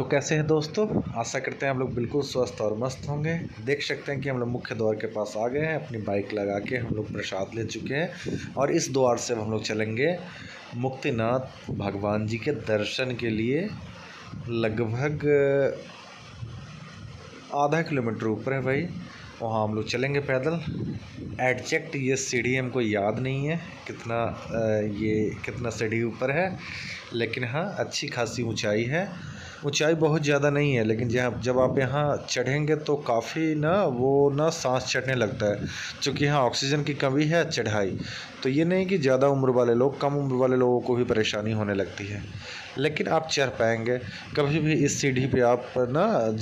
तो कैसे हैं दोस्तों, आशा करते हैं आप लोग बिल्कुल स्वस्थ और मस्त होंगे। देख सकते हैं कि हम लोग मुख्य द्वार के पास आ गए हैं, अपनी बाइक लगा के हम लोग प्रसाद ले चुके हैं और इस द्वार से हम लोग चलेंगे मुक्तिनाथ भगवान जी के दर्शन के लिए। लगभग आधा किलोमीटर ऊपर है भाई, वहाँ हम लोग चलेंगे पैदल। एग्जैक्ट ये सीढ़ी हमको याद नहीं है कितना सीढ़ी ऊपर है, लेकिन हाँ अच्छी खासी ऊंचाई है। ऊंचाई बहुत ज़्यादा नहीं है, लेकिन जब आप यहाँ चढ़ेंगे तो काफ़ी सांस चढ़ने लगता है, क्योंकि यहाँ ऑक्सीजन की कमी है। चढ़ाई तो ये नहीं कि ज़्यादा उम्र वाले लोग, कम उम्र वाले लोगों को भी परेशानी होने लगती है, लेकिन आप चढ़ पाएंगे। कभी भी इस सीढ़ी पे आप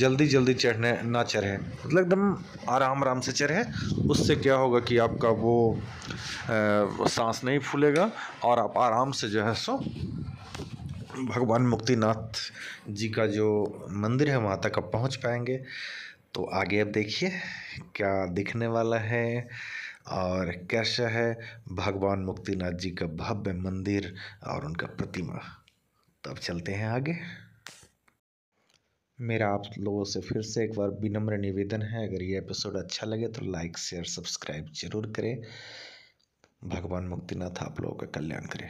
जल्दी चढ़ने ना चढ़ें, मतलब एकदम आराम से चढ़ें। उससे क्या होगा कि आपका वो सांस नहीं फूलेगा और आप आराम से जो है सो भगवान मुक्तिनाथ जी का जो मंदिर है वहाँ तक आप पहुँच पाएंगे। तो आगे आप देखिए क्या दिखने वाला है और कैसा है भगवान मुक्तिनाथ जी का भव्य मंदिर और उनका प्रतिमा। तो अब चलते हैं आगे। मेरा आप लोगों से फिर से एक बार विनम्र निवेदन है, अगर ये एपिसोड अच्छा लगे तो लाइक शेयर सब्सक्राइब ज़रूर करें। भगवान मुक्तिनाथ आप लोगों का कल्याण करे।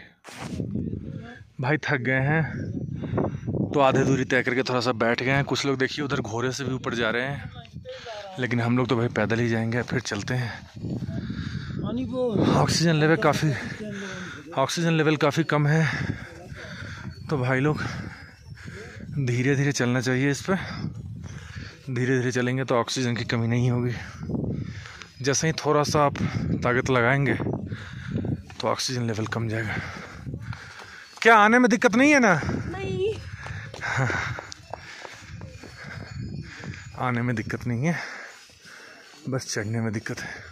भाई थक गए हैं तो आधे दूरी तय करके थोड़ा सा बैठ गए हैं। कुछ लोग देखिए उधर घोड़े से भी ऊपर जा रहे हैं, लेकिन हम लोग तो भाई पैदल ही जाएंगे। फिर चलते हैं। ऑक्सीजन लेवल काफ़ी कम है, तो भाई लोग धीरे धीरे चलना चाहिए। इस पर धीरे धीरे चलेंगे तो ऑक्सीजन की कमी नहीं होगी। जैसे ही थोड़ा सा आप ताकत लगाएंगे तो ऑक्सीजन लेवल कम जाएगा। क्या आने में दिक्कत नहीं है ना? नहीं। आने में दिक्कत नहीं है, बस चढ़ने में दिक्कत है।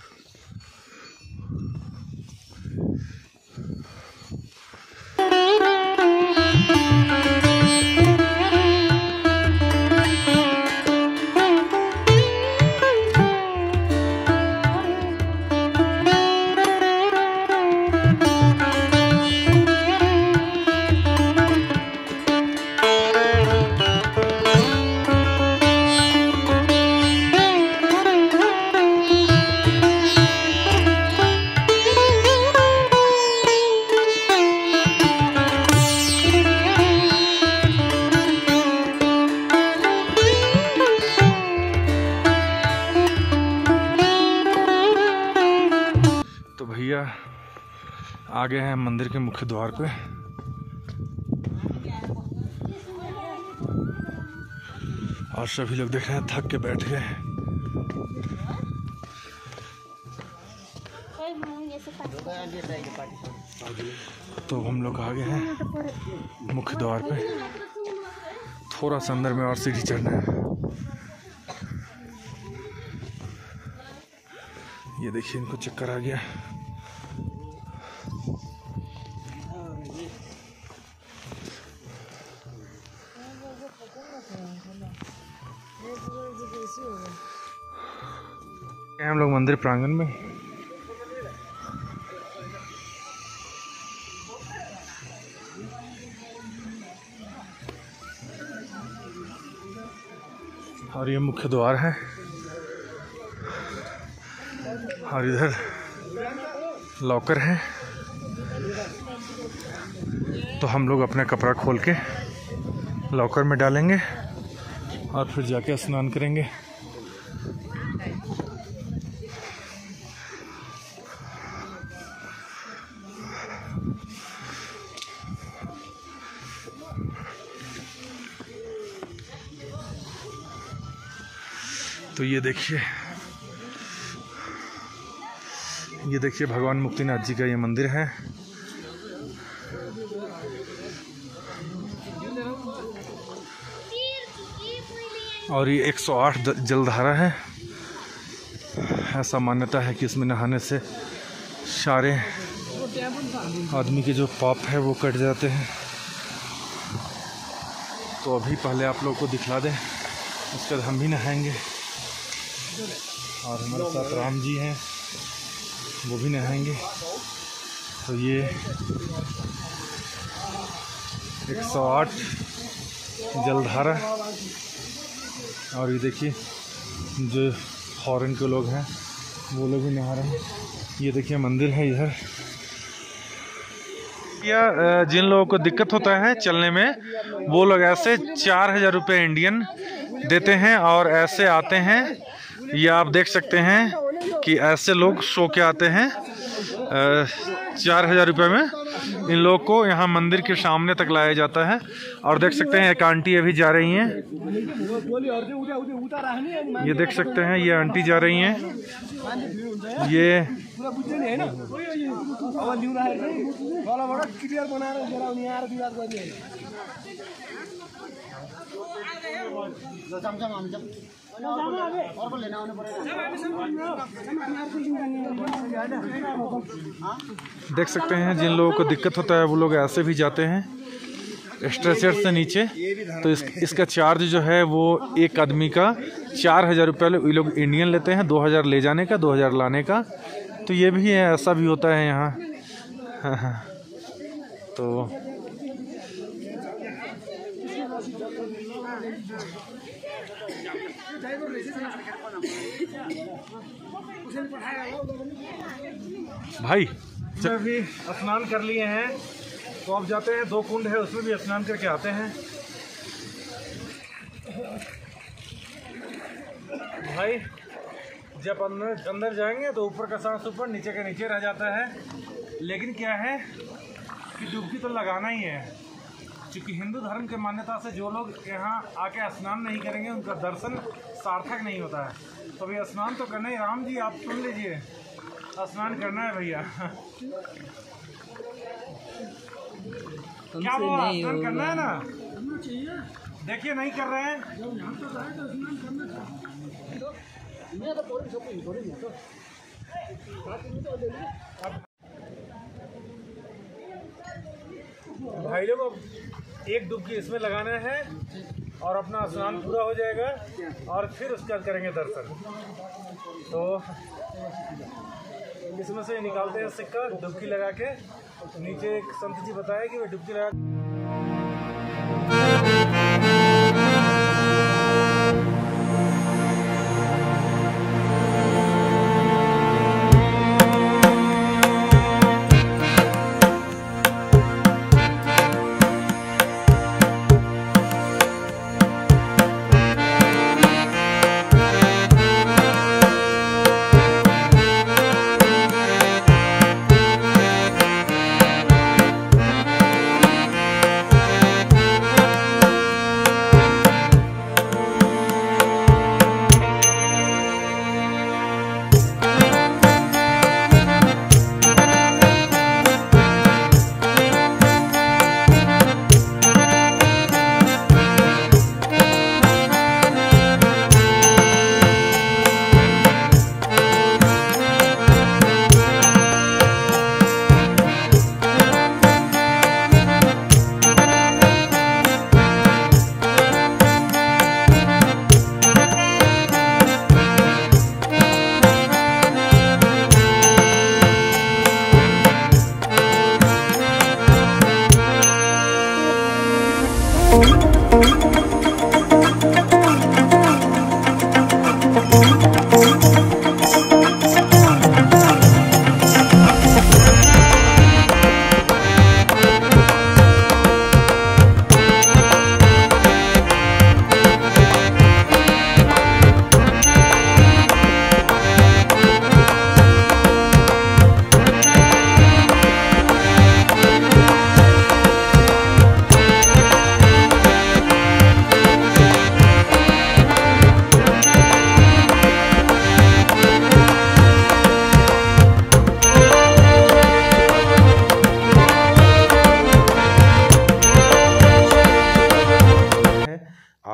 आ गए हैं मंदिर के मुख्य द्वार पे। और सभी लोग देख रहे हैं, थक के बैठ गए। तो हम लोग आ गए हैं मुख्य द्वार पे। थोड़ा सा अंदर में और सीढ़ी चढ़ना है। ये देखिए इनको चक्कर आ गया। हम लोग मंदिर प्रांगण में। और ये मुख्य द्वार है और इधर लॉकर है। तो हम लोग अपना कपड़ा खोल के लॉकर में डालेंगे और फिर जाके स्नान करेंगे। तो ये देखिए भगवान मुक्तिनाथ जी का ये मंदिर है। और ये 108 जलधारा है। ऐसा मान्यता है कि इसमें नहाने से सारे आदमी के जो पाप है वो कट जाते हैं। तो अभी पहले आप लोगों को दिखला दें, उसके बाद हम भी नहाएंगे। और हमारे साथ राम जी हैं, वो भी नहाएंगे। तो ये 108 जलधारा। और ये देखिए जो फॉरेन के लोग हैं वो लोग भी नहा रहे हैं। ये देखिए मंदिर है इधर। या जिन लोगों को दिक्कत होता है चलने में वो लोग ऐसे 4000 रुपये इंडियन देते हैं और ऐसे आते हैं। ये आप देख सकते हैं कि ऐसे लोग सो के आते हैं। 4000 रुपये में इन लोग को यहाँ मंदिर के सामने तक लाया जाता है। और देख सकते हैं एक आंटी अभी जा रही हैं। ये देख सकते हैं ये आंटी जा रही हैं। देख सकते हैं जिन लोगों को दिक्कत होता है वो लोग ऐसे भी जाते हैं स्ट्रेचर से नीचे। तो इसका चार्ज जो है वो एक आदमी का 4000 रुपये ये लोग इंडियन लेते हैं। 2000 ले जाने का, 2000 लाने का। तो ये भी है, ऐसा भी होता है यहाँ। तो भाई जब भी स्नान कर लिए हैं तो आप जाते हैं, 2 कुंड है उसमें भी स्नान करके आते हैं। भाई जब अंदर जाएंगे तो ऊपर का सांस ऊपर, नीचे का नीचे रह जाता है। लेकिन क्या है कि डुबकी तो लगाना ही है, क्योंकि हिंदू धर्म के मान्यता से जो लोग यहाँ आके स्नान नहीं करेंगे उनका दर्शन सार्थक नहीं होता है। तो भाई स्नान तो करना ही। राम जी आप सुन लीजिए, स्नान करना है भैया। क्या बोला, स्नान करना है ना? देखिए नहीं कर रहे हैं। भाई लोग अब एक डुबकी इसमें लगाना है और अपना स्नान पूरा हो जाएगा और फिर उसके बाद करेंगे दर्शन। तो इसमें से निकालते हैं सिक्का डुबकी लगा के। नीचे एक संत जी बताया कि वे डुबकी लगा।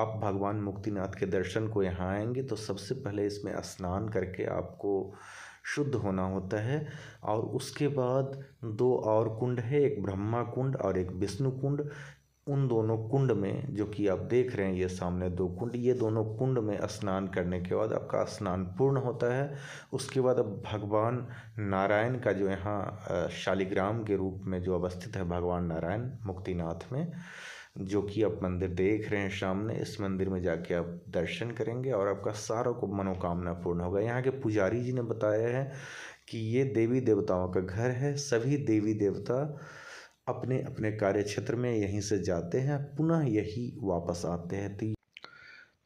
आप भगवान मुक्तिनाथ के दर्शन को यहाँ आएंगे तो सबसे पहले इसमें स्नान करके आपको शुद्ध होना होता है। और उसके बाद 2 और कुंड है, एक ब्रह्मा कुंड और एक विष्णु कुंड। उन दोनों कुंड में, जो कि आप देख रहे हैं ये सामने 2 कुंड, ये दोनों कुंड में स्नान करने के बाद आपका स्नान पूर्ण होता है। उसके बाद अब भगवान नारायण का जो यहाँ शालिग्राम के रूप में जो अवस्थित है भगवान नारायण मुक्तिनाथ में, जो कि आप मंदिर देख रहे हैं सामने, इस मंदिर में जाके आप दर्शन करेंगे और आपका सारा को मनोकामना पूर्ण होगा। यहाँ के पुजारी जी ने बताया है कि ये देवी देवताओं का घर है, सभी देवी देवता अपने अपने कार्य क्षेत्र में यहीं से जाते हैं, पुनः यही वापस आते हैं।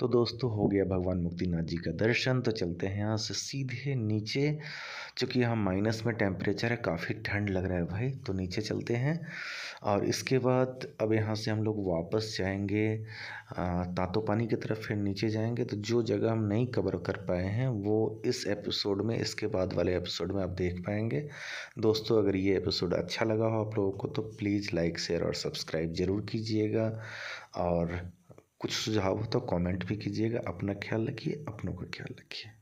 तो दोस्तों हो गया भगवान मुक्तिनाथ जी का दर्शन। तो चलते हैं यहाँ से सीधे नीचे, चूँकि यहाँ माइनस में टेम्परेचर है, काफ़ी ठंड लग रहा है भाई, तो नीचे चलते हैं। और इसके बाद अब यहाँ से हम लोग वापस जाएंगे तातोपानी की तरफ, फिर नीचे जाएंगे। तो जो जगह हम नहीं कवर कर पाए हैं वो इस एपिसोड में, इसके बाद वाले एपिसोड में आप देख पाएंगे। दोस्तों अगर ये एपिसोड अच्छा लगा हो आप लोगों को तो प्लीज़ लाइक, शेयर और सब्सक्राइब ज़रूर कीजिएगा, और कुछ सुझाव हो तो कमेंट भी कीजिएगा। अपना ख्याल रखिए, अपनों का ख्याल रखिए।